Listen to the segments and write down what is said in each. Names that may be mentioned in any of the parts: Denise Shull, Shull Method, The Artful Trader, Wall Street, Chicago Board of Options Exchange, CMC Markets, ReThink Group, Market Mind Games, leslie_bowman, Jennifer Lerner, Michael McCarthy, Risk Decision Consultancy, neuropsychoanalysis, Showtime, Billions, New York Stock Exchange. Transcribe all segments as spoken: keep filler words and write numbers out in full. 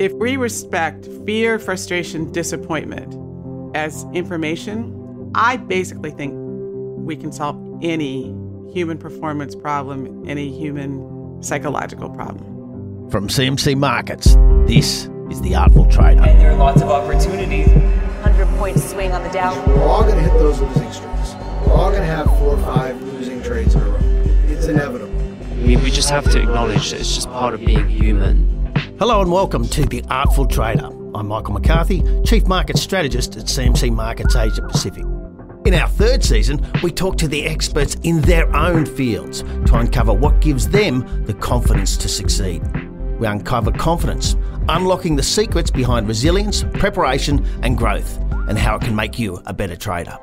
If we respect fear, frustration, disappointment as information, I basically think we can solve any human performance problem, any human psychological problem. From C M C Markets, this is The Artful Trader. And there are lots of opportunities. one hundred point swing on the Dow. We're all going to hit those losing streaks. We're all going to have four or five losing trades in a row. It's inevitable. We, we just have to acknowledge that it's just part of being human. Hello and welcome to The Artful Trader. I'm Michael McCarthy, Chief Market Strategist at C M C Markets Asia Pacific. In our third season, we talk to the experts in their own fields to uncover what gives them the confidence to succeed. We uncover confidence, unlocking the secrets behind resilience, preparation and growth, and how it can make you a better trader.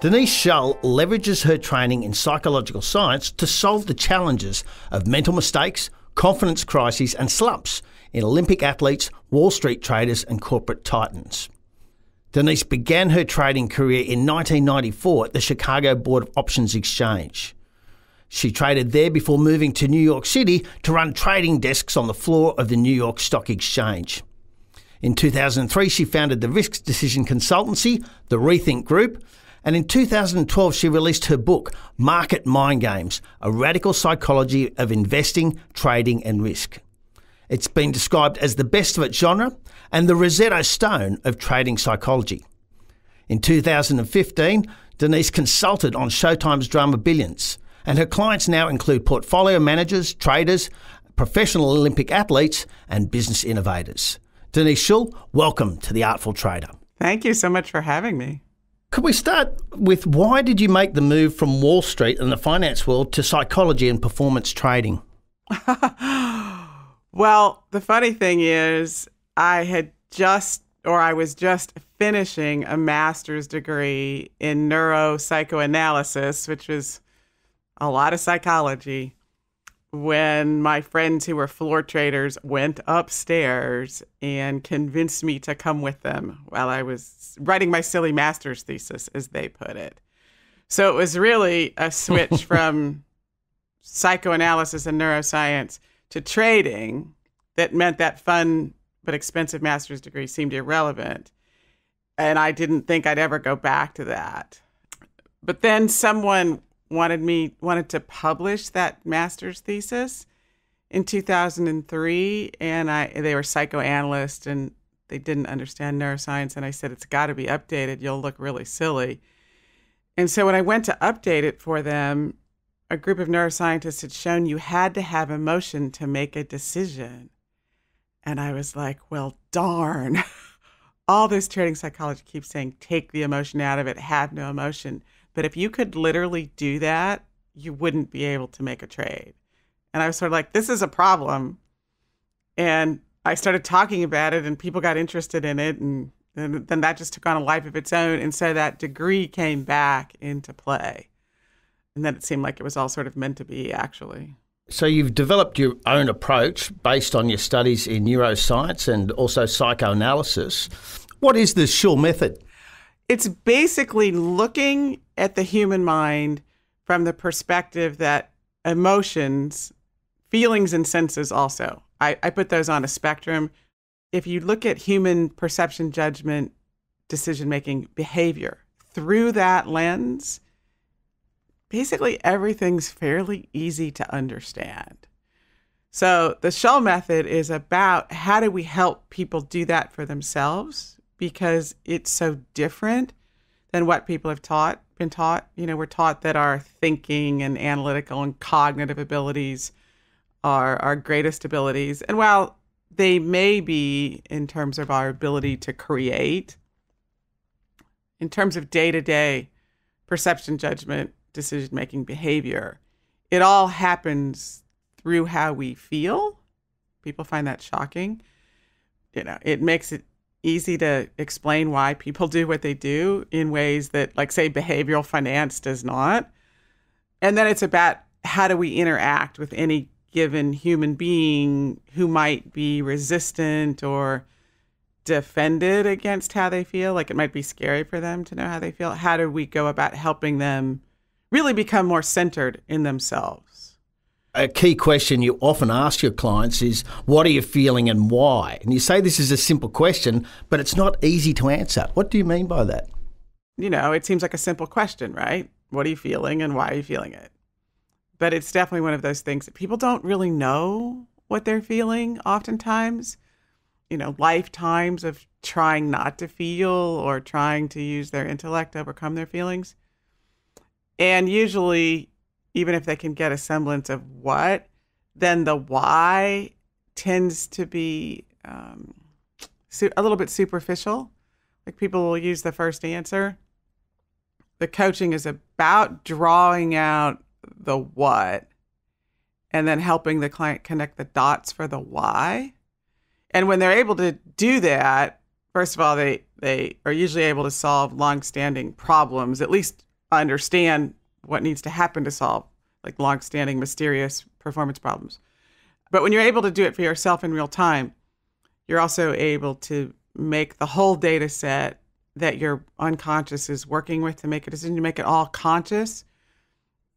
Denise Shull leverages her training in psychological science to solve the challenges of mental mistakes, confidence crises and slumps in Olympic athletes, Wall Street traders and corporate titans. Denise began her trading career in nineteen ninety-four at the Chicago Board of Options Exchange. She traded there before moving to New York City to run trading desks on the floor of the New York Stock Exchange. In two thousand three, she founded the Risk Decision Consultancy, the Rethink Group, and in two thousand twelve, she released her book, Market Mind Games, A Radical Psychology of Investing, Trading and Risk. It's been described as the best of its genre and the Rosetta Stone of trading psychology. In two thousand fifteen, Denise consulted on Showtime's drama Billions, and her clients now include portfolio managers, traders, professional Olympic athletes and business innovators. Denise Shull, welcome to The Artful Trader. Thank you so much for having me. Could we start with, why did you make the move from Wall Street and the finance world to psychology and performance trading? Well, the funny thing is I had just, or I was just finishing a master's degree in neuropsychoanalysis, which was a lot of psychology, when my friends who were floor traders went upstairs and convinced me to come with them while I was writing my silly master's thesis, as they put it. So it was really a switch from psychoanalysis and neuroscience to trading that meant that fun but expensive master's degree seemed irrelevant. And I didn't think I'd ever go back to that. But then someone wanted me wanted to publish that master's thesis in two thousand three, and I they were psychoanalysts and they didn't understand neuroscience, and I said, it's got to be updated, you'll look really silly. And so when I went to update it for them, a group of neuroscientists had shown you had to have emotion to make a decision. And I was like, well, darn. All this trading psychology keeps saying take the emotion out of it, have no emotion. But if you could literally do that, you wouldn't be able to make a trade. And I was sort of like, this is a problem. And I started talking about it and people got interested in it. And, and then that just took on a life of its own. And so that degree came back into play. And then it seemed like it was all sort of meant to be, actually. So you've developed your own approach based on your studies in neuroscience and also psychoanalysis. What is the Shull Method? It's basically looking at the human mind from the perspective that emotions, feelings and senses also, I, I put those on a spectrum. If you look at human perception, judgment, decision-making, behavior, through that lens, basically everything's fairly easy to understand. So the Shull Method is about how do we help people do that for themselves? Because it's so different than what people have taught, been taught. You know, we're taught that our thinking and analytical and cognitive abilities are our greatest abilities. And while they may be in terms of our ability to create, in terms of day-to-day perception, judgment, decision-making, behavior, it all happens through how we feel. People find that shocking. You know, it makes it easy to explain why people do what they do in ways that, like, say, behavioral finance does not. And then it's about how do we interact with any given human being who might be resistant or defended against how they feel. Like, it might be scary for them to know how they feel. How do we go about helping them really become more centered in themselves? A key question you often ask your clients is, what are you feeling and why? And you say this is a simple question, but it's not easy to answer. What do you mean by that? You know, it seems like a simple question, right? What are you feeling and why are you feeling it? But it's definitely one of those things that people don't really know what they're feeling oftentimes. You know, lifetimes of trying not to feel or trying to use their intellect to overcome their feelings. And usually, even if they can get a semblance of what, then the why tends to be um, a little bit superficial. Like people will use the first answer. The coaching is about drawing out the what and then helping the client connect the dots for the why. And when they're able to do that, first of all, they, they are usually able to solve longstanding problems, at least understand what needs to happen to solve like long-standing mysterious performance problems. But when you're able to do it for yourself in real time, you're also able to make the whole data set that your unconscious is working with to make a decision. You make it all conscious,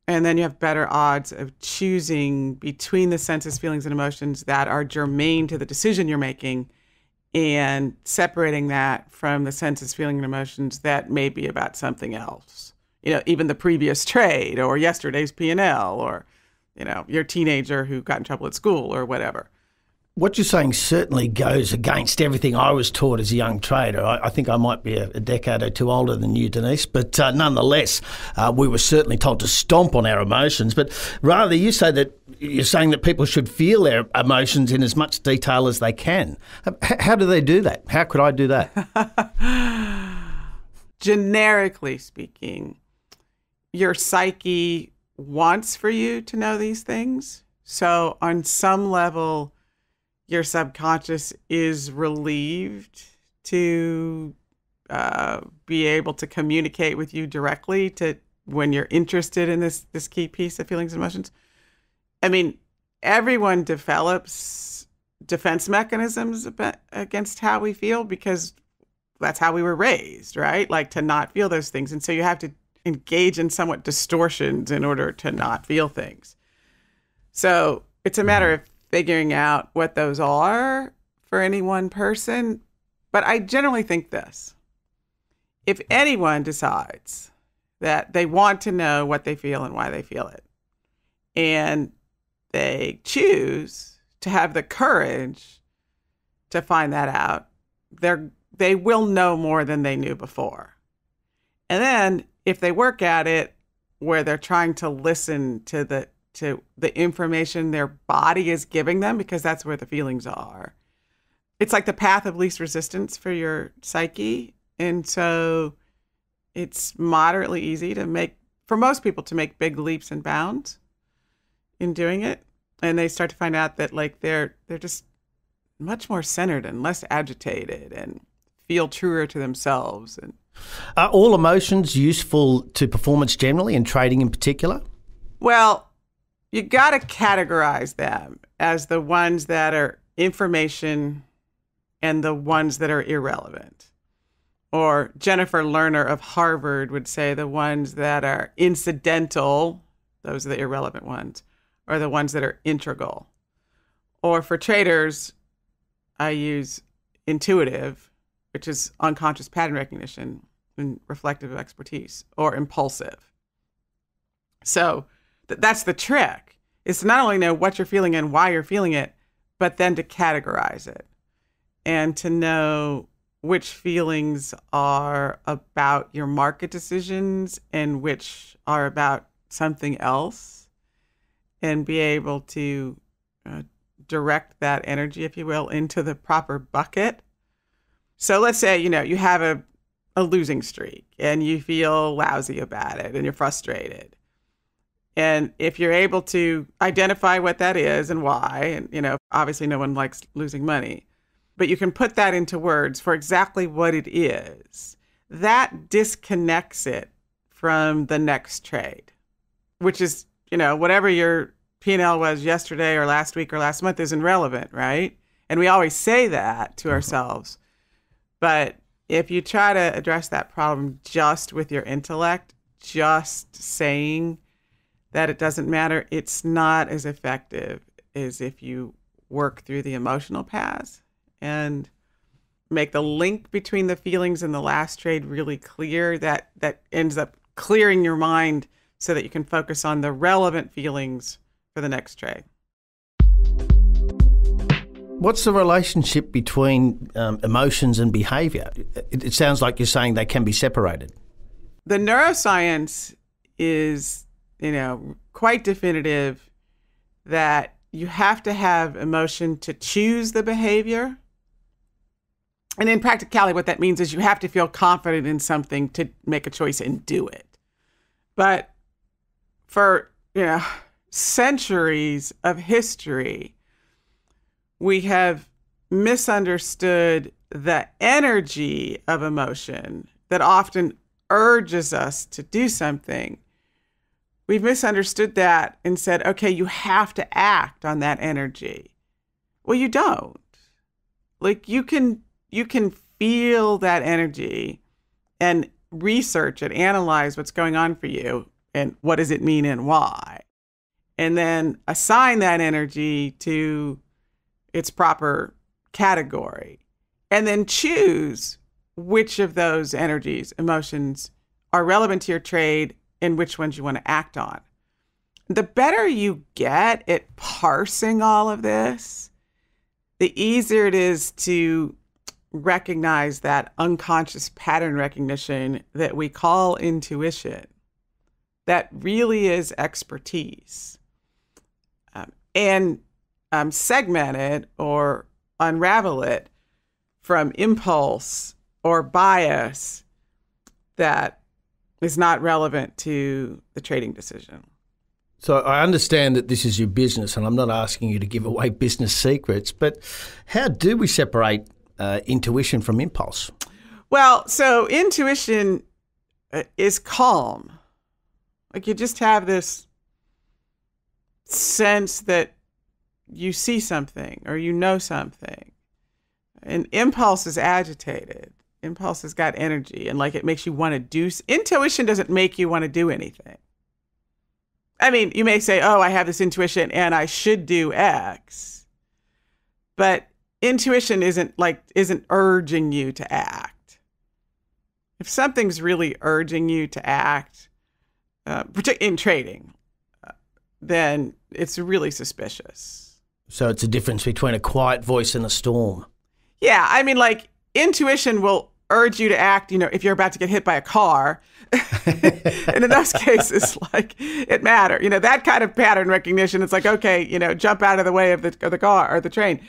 and then you have better odds of choosing between the senses, feelings, and emotions that are germane to the decision you're making and separating that from the senses, feelings, and emotions that may be about something else. You know, even the previous trade or yesterday's P and L or, you know, your teenager who got in trouble at school or whatever. What you're saying certainly goes against everything I was taught as a young trader. I, I think I might be a, a decade or two older than you, Denise, but uh, nonetheless, uh, we were certainly told to stomp on our emotions. But rather, you say that you're saying that people should feel their emotions in as much detail as they can. H- how do they do that? How could I do that? Generically speaking, your psyche wants for you to know these things. So on some level, your subconscious is relieved to uh, be able to communicate with you directly to when you're interested in this, this key piece of feelings and emotions. I mean, everyone develops defense mechanisms against how we feel because that's how we were raised, right? Like to not feel those things. And so you have to engage in somewhat distortions in order to not feel things. So it's a matter of figuring out what those are for any one person. But I generally think this: if anyone decides that they want to know what they feel and why they feel it, and they choose to have the courage to find that out, they're, they will know more than they knew before. And then if they work at it where they're trying to listen to the to the information their body is giving them, because that's where the feelings are. It's like the path of least resistance for your psyche. And so it's moderately easy to make, for most people, to make big leaps and bounds in doing it. And they start to find out that like they're they're just much more centered and less agitated and feel truer to themselves. And are all emotions useful to performance generally and trading in particular? Well, you got to categorize them as the ones that are information and the ones that are irrelevant. Or Jennifer Lerner of Harvard would say the ones that are incidental, those are the irrelevant ones, or the ones that are integral. Or for traders, I use intuitive, which is unconscious pattern recognition and reflective expertise, or impulsive. So th- that's the trick, is to not only know what you're feeling and why you're feeling it, but then to categorize it and to know which feelings are about your market decisions and which are about something else, and be able to uh, direct that energy, if you will, into the proper bucket. So let's say, you know, you have a, a losing streak and you feel lousy about it and you're frustrated. And if you're able to identify what that is and why, and, you know, obviously no one likes losing money, but you can put that into words for exactly what it is, that disconnects it from the next trade, which is, you know, whatever your P and L was yesterday or last week or last month isn't relevant, right? And we always say that to mm-hmm. ourselves. But if you try to address that problem just with your intellect, just saying that it doesn't matter, it's not as effective as if you work through the emotional paths and make the link between the feelings and the last trade really clear. That that ends up clearing your mind so that you can focus on the relevant feelings for the next trade. What's the relationship between um, emotions and behavior? It, it sounds like you're saying they can be separated. The neuroscience is, you know, quite definitive that you have to have emotion to choose the behavior. And in practicality, what that means is you have to feel confident in something to make a choice and do it. But for, you know, centuries of history, we have misunderstood the energy of emotion that often urges us to do something. We've misunderstood that and said, okay, you have to act on that energy. Well, you don't. Like, you can you can feel that energy and research it, analyze what's going on for you and what does it mean and why, and then assign that energy to its proper category, and then choose which of those energies, emotions, are relevant to your trade and which ones you want to act on. The better you get at parsing all of this, the easier it is to recognize that unconscious pattern recognition that we call intuition. That really is expertise. Um, and um, segment it or unravel it from impulse or bias that is not relevant to the trading decision. So I understand that this is your business, and I'm not asking you to give away business secrets, but how do we separate Uh, intuition from impulse? Well, so intuition uh, is calm. Like, you just have this sense that you see something or you know something. And impulse is agitated. Impulse has got energy, and like, it makes you want to do. Intuition doesn't make you want to do anything. I mean, you may say, oh, I have this intuition and I should do X. But intuition isn't like isn't urging you to act. If something's really urging you to act, uh, in trading, uh, then it's really suspicious. So it's a difference between a quiet voice and a storm. Yeah, I mean, like, intuition will urge you to act, you know, if you're about to get hit by a car. And in those cases, like, it matters. You know, that kind of pattern recognition, it's like, okay, you know, jump out of the way of the, of the car or the train.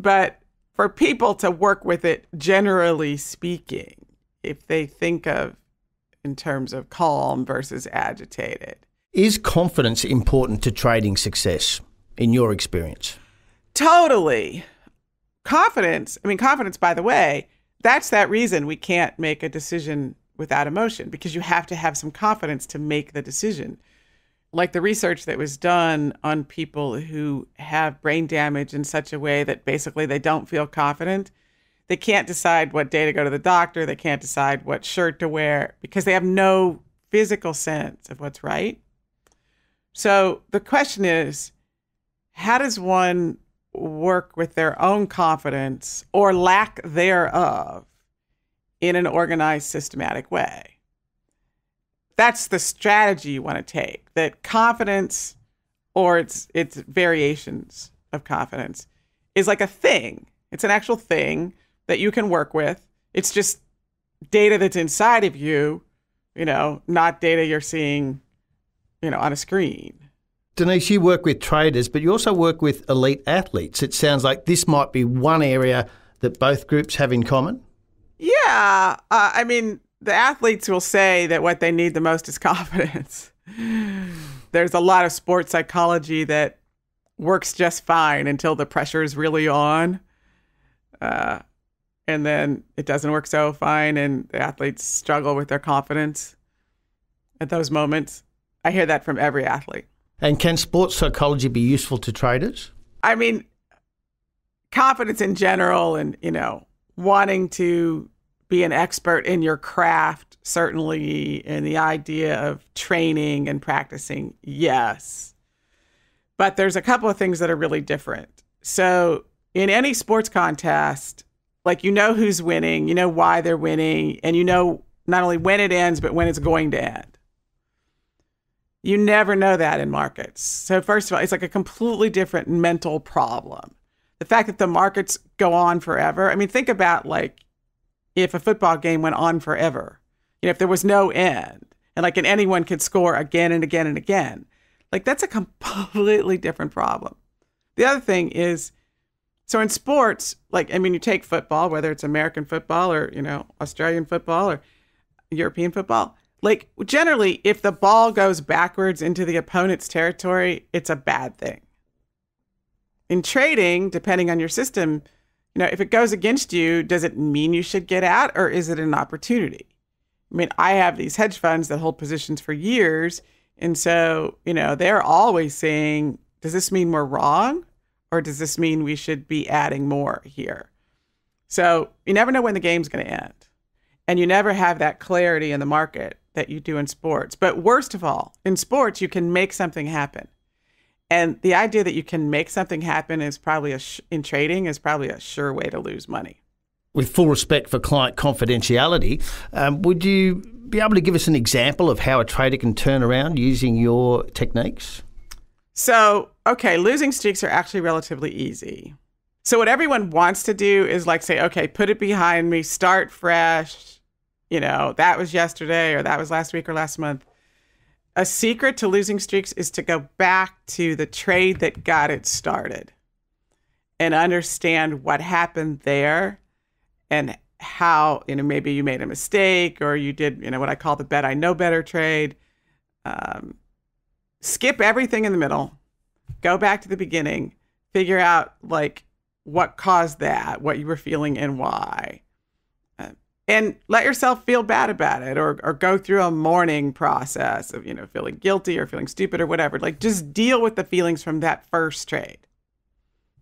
But for people to work with it, generally speaking, if they think of in terms of calm versus agitated. Is confidence important to trading success in your experience? Totally. Confidence, I mean, confidence, by the way, that's that reason we can't make a decision without emotion, because you have to have some confidence to make the decision. Like, the research that was done on people who have brain damage in such a way that basically they don't feel confident. They can't decide what day to go to the doctor. They can't decide what shirt to wear because they have no physical sense of what's right. So the question is, how does one work with their own confidence or lack thereof in an organized, systematic way? That's the strategy you want to take, that confidence or its its variations of confidence is like a thing. It's an actual thing that you can work with. It's just data that's inside of you, you know, not data you're seeing, you know, on a screen. Denise, you work with traders, but you also work with elite athletes. It sounds like this might be one area that both groups have in common. Yeah. Uh, I mean, the athletes will say that what they need the most is confidence. There's a lot of sports psychology that works just fine until the pressure is really on. Uh, and then it doesn't work so fine, and the athletes struggle with their confidence at those moments. I hear that from every athlete. And can sports psychology be useful to traders? I mean, confidence in general and, you know, wanting to be an expert in your craft, certainly, and the idea of training and practicing, yes. But there's a couple of things that are really different. So in any sports contest, like, you know who's winning, you know why they're winning, and you know not only when it ends, but when it's going to end. You never know that in markets. So first of all, it's like a completely different mental problem. The fact that the markets go on forever. I mean, think about, like, if a football game went on forever, you know, if there was no end, and like and anyone could score again and again and again, like, that's a completely different problem. The other thing is, so in sports, like, I mean, you take football, whether it's American football or, you know, Australian football or European football, like, generally, if the ball goes backwards into the opponent's territory, it's a bad thing. In trading, depending on your system, you know, if it goes against you, does it mean you should get out, or is it an opportunity? I mean, I have these hedge funds that hold positions for years, and so, you know, they're always saying, does this mean we're wrong, or does this mean we should be adding more here? So you never know when the game's going to end, and you never have that clarity in the market that you do in sports. But worst of all, in sports, you can make something happen. And the idea that you can make something happen is probably a sh in trading is probably a sure way to lose money. With full respect for client confidentiality, um, would you be able to give us an example of how a trader can turn around using your techniques? So, okay, losing streaks are actually relatively easy. So what everyone wants to do is, like, say, okay, put it behind me, start fresh. You know, that was yesterday, or that was last week, or last month. A secret to losing streaks is to go back to the trade that got it started and understand what happened there and how, you know, maybe you made a mistake, or you did, you know, what I call the bet I know better trade. Um, skip everything in the middle, go back to the beginning, figure out, like, what caused that, what you were feeling and why. And let yourself feel bad about it, or, or go through a mourning process of, you know, feeling guilty or feeling stupid or whatever. Like, just deal with the feelings from that first trade.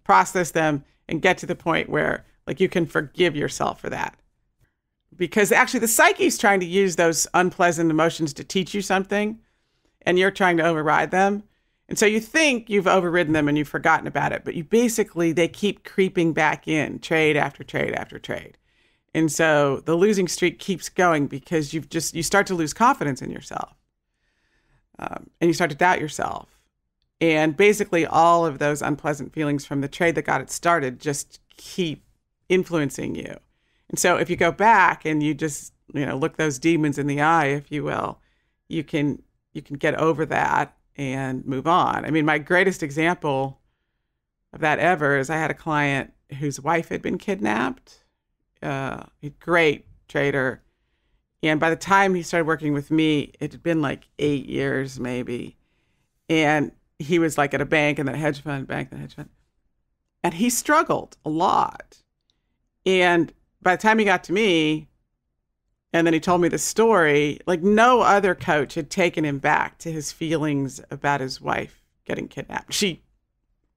Process them and get to the point where, like, you can forgive yourself for that. Because actually the psyche is trying to use those unpleasant emotions to teach you something, and you're trying to override them. And so you think you've overridden them and you've forgotten about it, but you basically, they keep creeping back in, trade after trade after trade. And so the losing streak keeps going because you've just, you start to lose confidence in yourself, um, and you start to doubt yourself. And basically all of those unpleasant feelings from the trade that got it started just keep influencing you. And so if you go back and you just, you know, look those demons in the eye, if you will, you can, you can get over that and move on. I mean, my greatest example of that ever is I had a client whose wife had been kidnapped. Uh, a great trader. And by the time he started working with me, it had been like eight years maybe. And he was like at a bank and then a hedge fund, bank and hedge fund. And he struggled a lot. And by the time he got to me, and then he told me the story, like no other coach had taken him back to his feelings about his wife getting kidnapped. She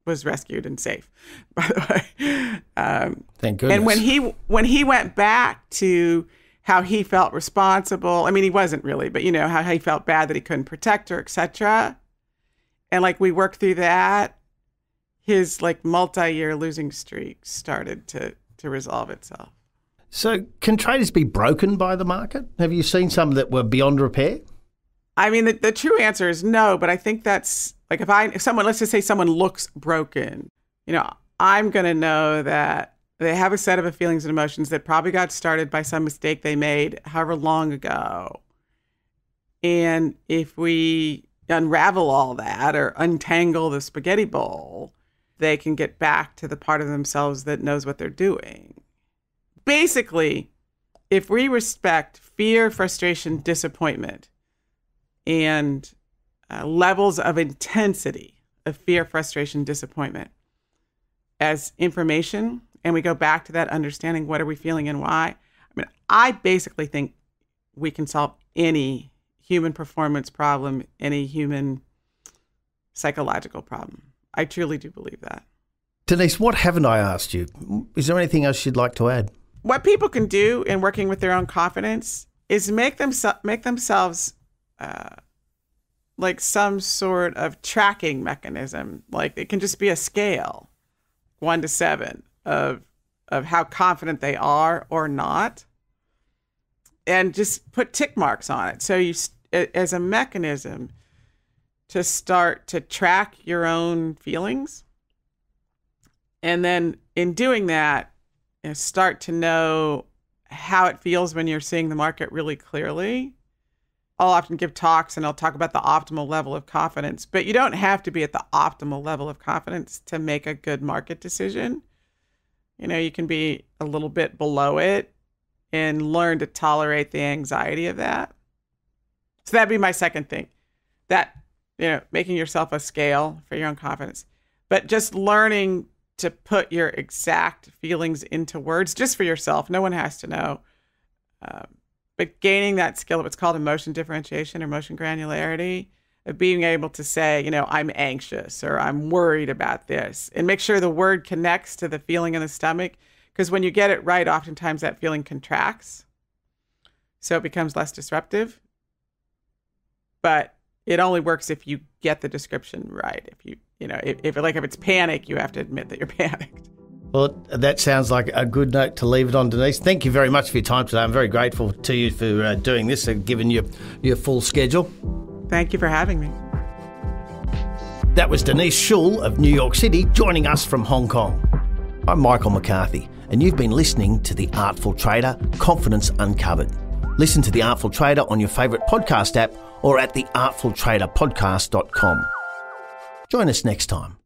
was rescued and safe, by the way. Um, Thank goodness. And when he when he went back to how he felt responsible, I mean, he wasn't really, but you know, how he felt bad that he couldn't protect her, et cetera. And like we worked through that, his like multi-year losing streak started to to resolve itself. So can traders be broken by the market? Have you seen some that were beyond repair? I mean, the, the true answer is no, but I think that's like if I, if someone, let's just say someone looks broken, you know, I'm going to know that they have a set of feelings and emotions that probably got started by some mistake they made however long ago. And if we unravel all that or untangle the spaghetti bowl, they can get back to the part of themselves that knows what they're doing. Basically, if we respect fear, frustration, disappointment, and uh, levels of intensity of fear, frustration, disappointment as information, and we go back to that understanding, what are we feeling and why? I mean, I basically think we can solve any human performance problem, any human psychological problem. I truly do believe that. Denise, what haven't I asked you? Is there anything else you'd like to add? what people can do in working with their own confidence is make them make themselves uh, like some sort of tracking mechanism. Like it can just be a scale, one to seven, of of how confident they are or not, and just put tick marks on it. So you, as a mechanism, to start to track your own feelings, and then in doing that, you know, start to know how it feels when you're seeing the market really clearly. I'll often give talks and I'll talk about the optimal level of confidence, but you don't have to be at the optimal level of confidence to make a good market decision. You know, you can be a little bit below it and learn to tolerate the anxiety of that. So that'd be my second thing, that, you know, making yourself a scale for your own confidence, but just learning to put your exact feelings into words just for yourself. No one has to know. Um, but gaining that skill of what's called emotion differentiation or emotion granularity, of being able to say, you know, I'm anxious or I'm worried about this, and make sure the word connects to the feeling in the stomach. Because when you get it right, oftentimes that feeling contracts, so it becomes less disruptive. But it only works if you get the description right. If you, you know, if, if like if it's panic, you have to admit that you're panicked. Well, that sounds like a good note to leave it on, Denise. Thank you very much for your time today. I'm very grateful to you for uh, doing this and giving you your full schedule. Thank you for having me. That was Denise Shull of New York City joining us from Hong Kong. I'm Michael McCarthy, and you've been listening to The Artful Trader, Confidence Uncovered. Listen to The Artful Trader on your favourite podcast app or at the artful trader podcast dot com. Join us next time.